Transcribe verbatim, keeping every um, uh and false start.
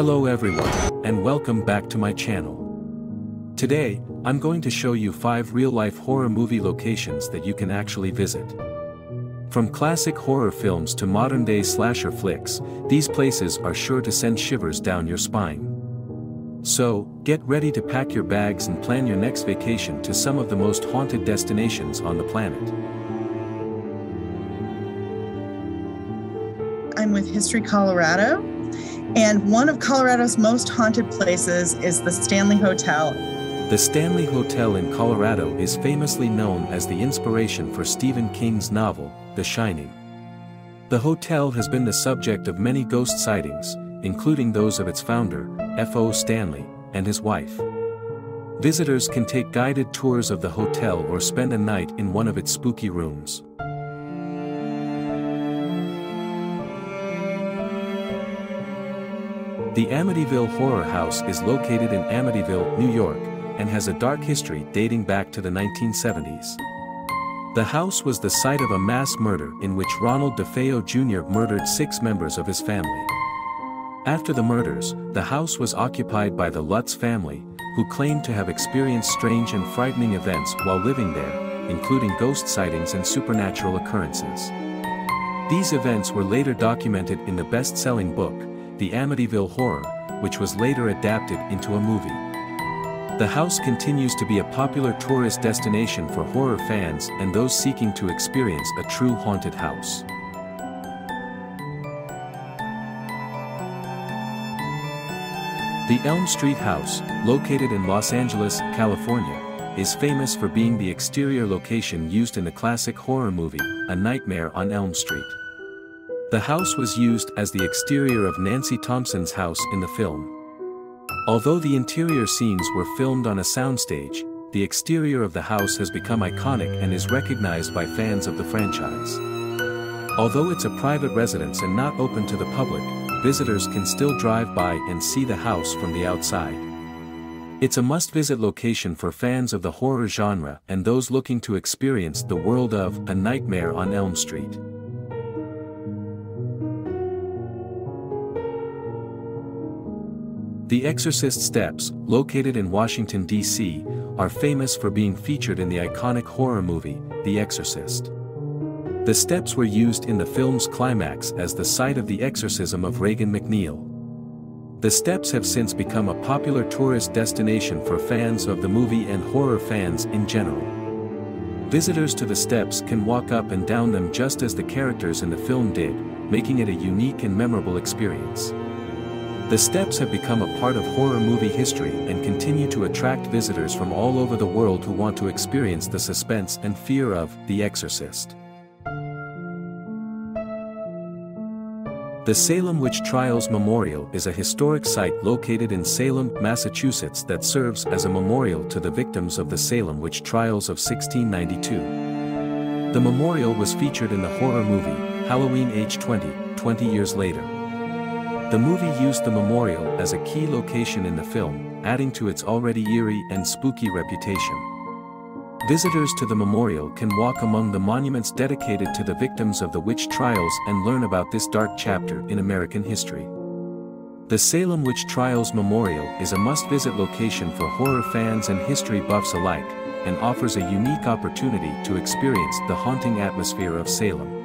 Hello everyone, and welcome back to my channel. Today, I'm going to show you five real-life horror movie locations that you can actually visit. From classic horror films to modern-day slasher flicks, these places are sure to send shivers down your spine. So, get ready to pack your bags and plan your next vacation to some of the most haunted destinations on the planet. I'm with History Colorado, and one of Colorado's most haunted places is the Stanley Hotel. The Stanley Hotel in Colorado is famously known as the inspiration for Stephen King's novel, The Shining. The hotel has been the subject of many ghost sightings, including those of its founder, F O Stanley, and his wife. Visitors can take guided tours of the hotel or spend a night in one of its spooky rooms. The Amityville Horror House is located in Amityville, New York, and has a dark history dating back to the nineteen seventies. The house was the site of a mass murder in which Ronald DeFeo Junior murdered six members of his family. After the murders, the house was occupied by the Lutz family, who claimed to have experienced strange and frightening events while living there, including ghost sightings and supernatural occurrences. These events were later documented in the best-selling book, The Amityville Horror, which was later adapted into a movie. The house continues to be a popular tourist destination for horror fans and those seeking to experience a true haunted house. The Elm Street House, located in Los Angeles, California, is famous for being the exterior location used in the classic horror movie, A Nightmare on Elm Street. The house was used as the exterior of Nancy Thompson's house in the film. Although the interior scenes were filmed on a soundstage, the exterior of the house has become iconic and is recognized by fans of the franchise. Although it's a private residence and not open to the public, visitors can still drive by and see the house from the outside. It's a must-visit location for fans of the horror genre and those looking to experience the world of A Nightmare on Elm Street. The Exorcist Steps, located in Washington, D C, are famous for being featured in the iconic horror movie, The Exorcist. The steps were used in the film's climax as the site of the exorcism of Regan McNeil. The steps have since become a popular tourist destination for fans of the movie and horror fans in general. Visitors to the steps can walk up and down them just as the characters in the film did, making it a unique and memorable experience. The steps have become a part of horror movie history and continue to attract visitors from all over the world who want to experience the suspense and fear of The Exorcist. The Salem Witch Trials Memorial is a historic site located in Salem, Massachusetts that serves as a memorial to the victims of the Salem Witch Trials of sixteen ninety-two. The memorial was featured in the horror movie, Halloween H twenty, twenty years later. The movie used the memorial as a key location in the film, adding to its already eerie and spooky reputation. Visitors to the memorial can walk among the monuments dedicated to the victims of the witch trials and learn about this dark chapter in American history. The Salem Witch Trials Memorial is a must-visit location for horror fans and history buffs alike, and offers a unique opportunity to experience the haunting atmosphere of Salem.